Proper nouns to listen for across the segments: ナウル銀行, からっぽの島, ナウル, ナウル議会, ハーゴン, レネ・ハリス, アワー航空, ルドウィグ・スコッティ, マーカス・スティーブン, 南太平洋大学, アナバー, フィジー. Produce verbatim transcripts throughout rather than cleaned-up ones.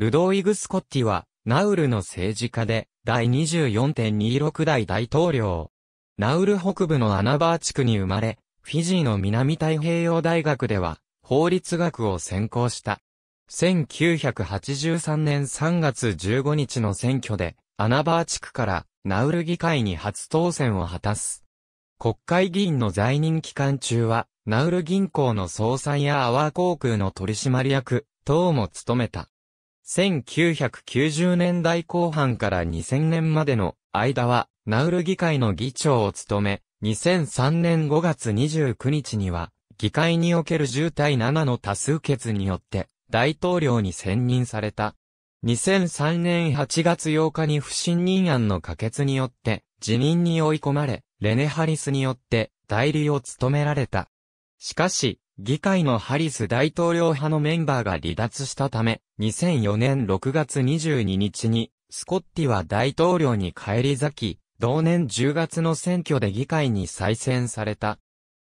ルドウィグ・スコッティは、ナウルの政治家で、第 にじゅうよん にじゅうろく 代大統領。ナウル北部のアナバー地区に生まれ、フィジーの南太平洋大学では、法律学を専攻した。せんきゅうひゃくはちじゅうさんねんさんがつじゅうごにちの選挙で、アナバー地区から、ナウル議会に初当選を果たす。国会議員の在任期間中は、ナウル銀行の総裁やアワー航空の取締役、等も務めた。せんきゅうひゃくきゅうじゅうねんだいこう半からにせんねんまでの間は、ナウル議会の議長を務め、にせんさんねんごがつにじゅうくにちには、議会におけるじゅうたいななの多数決によって、大統領に選任された。にせんさんねんはちがつようかに不信任案の可決によって、辞任に追い込まれ、レネ・ハリスによって、代理を務められた。しかし、議会のハリス大統領派のメンバーが離脱したため、にせんよねんろくがつにじゅうににちに、スコッティは大統領に返り咲き、同年じゅうがつの選挙で議会に再選された。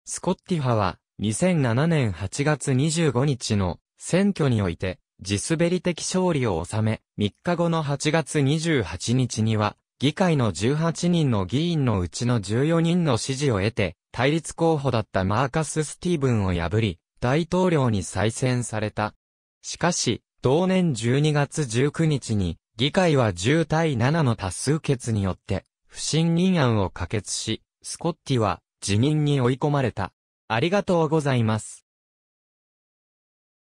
スコッティ派は、にせんななねんはちがつにじゅうごにちの選挙において、地滑り的勝利を収め、みっかごのはちがつにじゅうはちにちには、議会のじゅうはちにんの議員のうちのじゅうよにんの支持を得て、対立候補だったマーカス・スティーブンを破り、大統領に再選された。しかし、同年じゅうにがつじゅうくにちに、議会はじゅうたいななの多数決によって、不信任案を可決し、スコッティは辞任に追い込まれた。ありがとうございます。